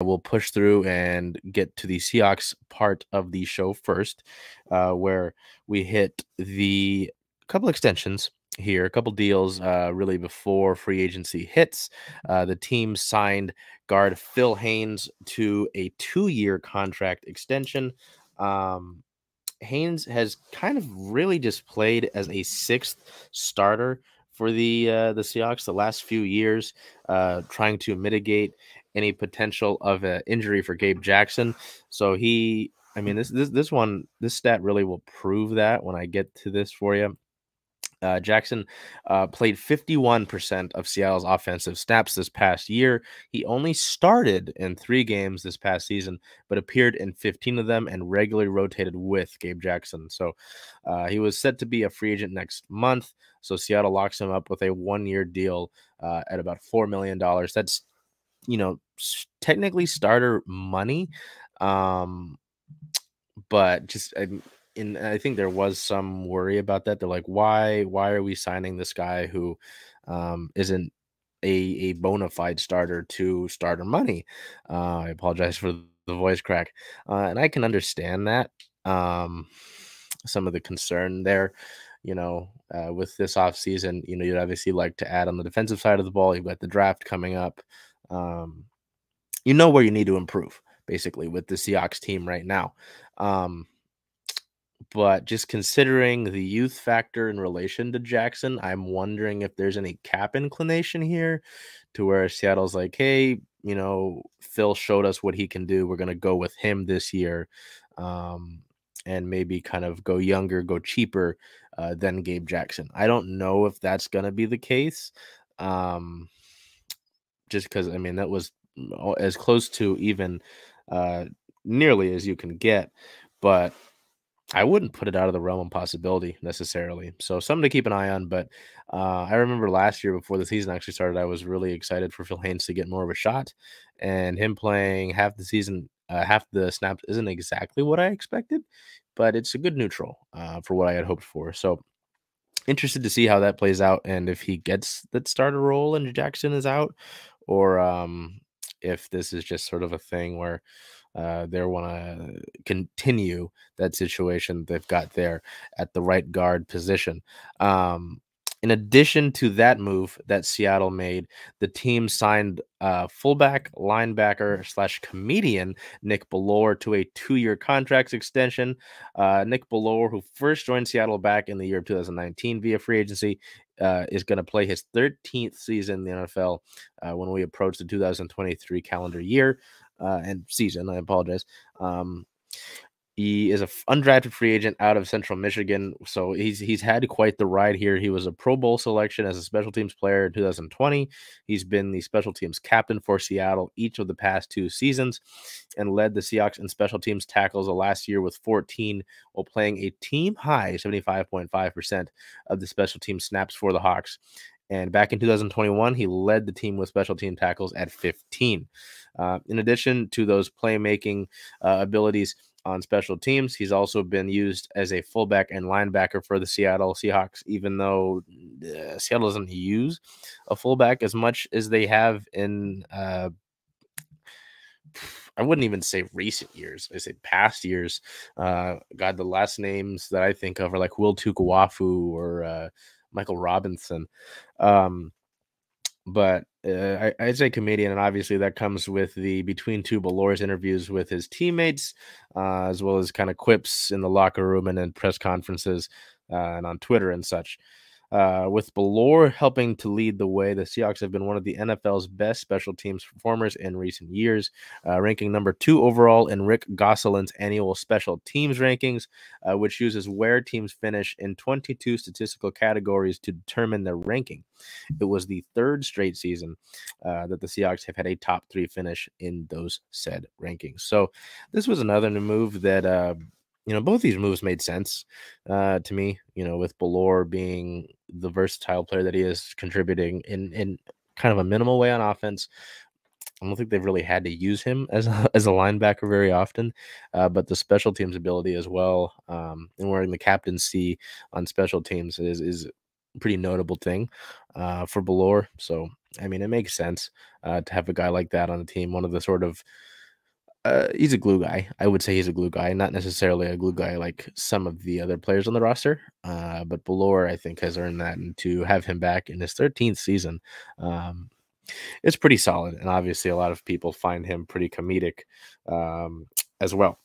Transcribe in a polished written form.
We'll push through and get to the Seahawks part of the show first, where we hit the couple extensions here, a couple deals really before free agency hits. The team signed guard Phil Haynes to a 2-year contract extension. Haynes has kind of really just played as a 6th starter for the Seahawks the last few years, trying to mitigate any potential of an injury for Gabe Jackson. So he, I mean, this stat really will prove that when I get to this for you. Jackson played 51% of Seattle's offensive snaps this past year. He only started in 3 games this past season, but appeared in 15 of them and regularly rotated with Gabe Jackson. So he was set to be a free agent next month. So Seattle locks him up with a 1-year deal at about $4 million. That's, you know, technically starter money, but just... And I think there was some worry about that. They're like, why are we signing this guy who isn't a bona fide starter to starter money? I apologize for the voice crack. And I can understand that. Some of the concern there, you know, with this offseason, you know, you'd obviously like to add on the defensive side of the ball. You've got the draft coming up. You know where you need to improve, basically, with the Seahawks team right now. But just considering the youth factor in relation to Jackson, I'm wondering if there's any cap inclination here to where Seattle's like, hey, you know, Phil showed us what he can do. We're going to go with him this year and maybe kind of go younger, go cheaper than Gabe Jackson. I don't know if that's going to be the case just because, I mean, that was as close to even nearly as you can get. But I wouldn't put it out of the realm of possibility necessarily. So something to keep an eye on. But I remember last year before the season actually started, I was really excited for Phil Haynes to get more of a shot. And him playing half the season, half the snaps isn't exactly what I expected, but it's a good neutral for what I had hoped for. So interested to see how that plays out and if he gets that starter role and Jackson is out, or if this is just sort of a thing where they want to continue that situation they've got there at the right guard position. In addition to that move that Seattle made, the team signed fullback, linebacker / comedian Nick Bellore to a 2-year contract extension. Nick Bellore, who first joined Seattle back in the year of 2019 via free agency, is going to play his 13th season in the NFL when we approach the 2023 calendar year. And season, I apologize. He is an undrafted free agent out of Central Michigan, so he's had quite the ride here. He was a Pro Bowl selection as a special teams player in 2020. He's been the special teams captain for Seattle each of the past 2 seasons and led the Seahawks in special teams tackles the last year with 14 while playing a team-high 75.5% of the special team snaps for the Hawks. And back in 2021, he led the team with special team tackles at 15. In addition to those playmaking abilities on special teams, he's also been used as a fullback and linebacker for the Seattle Seahawks, even though Seattle doesn't use a fullback as much as they have in, I wouldn't even say recent years. I say past years. God, the last names that I think of are like Will Tuiasosopo or Michael Robinson. But I'd say comedian, and obviously that comes with the Between Two Bellores interviews with his teammates, as well as kind of quips in the locker room and in press conferences and on Twitter and such. With Bellore helping to lead the way, the Seahawks have been one of the NFL's best special teams performers in recent years, ranking #2 overall in Rick Gosselin's annual special teams rankings, which uses where teams finish in 22 statistical categories to determine their ranking. It was the 3rd straight season that the Seahawks have had a top 3 finish in those said rankings. So this was another new move that, you know, both these moves made sense to me, you know, with Bellore being the versatile player that he is, contributing in kind of a minimal way on offense. I don't think they've really had to use him as a linebacker very often, but the special teams ability as well, and wearing the captaincy on special teams is a pretty notable thing for Bellore. So I mean, it makes sense to have a guy like that on the team. One of the sort of he's a glue guy. I would say he's a glue guy, not necessarily a glue guy like some of the other players on the roster. But Bellore, I think, has earned that. And to have him back in his 13th season, it's pretty solid. And obviously a lot of people find him pretty comedic as well.